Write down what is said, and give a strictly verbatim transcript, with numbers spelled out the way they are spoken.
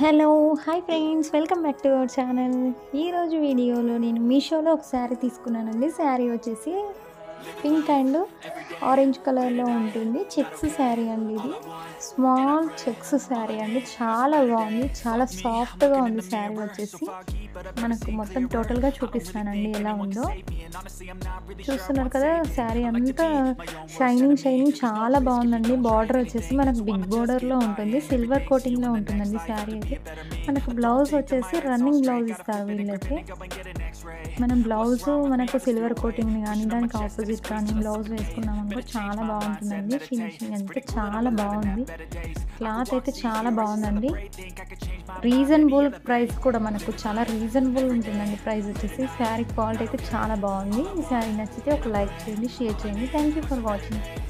Hello hi friends, welcome back to our channel. ఈరోజు వీడియోలో నేను మీషోలో ఒక శారీ తీసుకున్నానండి. శారీ వచ్చేసి పింక్ అండ్ ఆరెంజ్ కలర్లో ఉంటుంది. చెక్స్ శారీ అండి. ఇది స్మాల్ చెక్స్ శారీ అండి. చాలా బాగుంది, చాలా సాఫ్ట్గా ఉంది. శారీ వచ్చేసి మనకు మొత్తం టోటల్గా చూపిస్తానండి ఎలా ఉందో. చూస్తున్నారు కదా, శారీ అంతా షైనింగ్ షైనింగ్ చాలా బాగుందండి. బార్డర్ వచ్చేసి మనకు బిగ్ బార్డర్లో ఉంటుంది, సిల్వర్ కోటింగ్లో ఉంటుందండి శారీ అయితే. మనకు బ్లౌజ్ వచ్చేసి రన్నింగ్ బ్లౌజ్ ఇస్తారు వీళ్ళకి. మనం బ్లౌజు మనకు సిల్వర్ కోటింగ్ని కానీ దానికి ఆపోజిట్ కానీ బ్లౌజ్ వేసుకున్నాం అనుకో చాలా బాగుంటుందండి. ఫినిషింగ్ అంతా చాలా బాగుంది. క్లాత్ అయితే చాలా బాగుందండి. రీజనబుల్ ప్రైస్ కూడా మనకు చాలా రీజనబుల్ ఉంటుందండి. ప్రైస్ వచ్చేసి శారీ క్వాలిటీ అయితే చాలా బాగుంది. ఈ శారీ నచ్చితే ఒక లైక్ చేయండి, షేర్ చేయండి. Thank you for watching.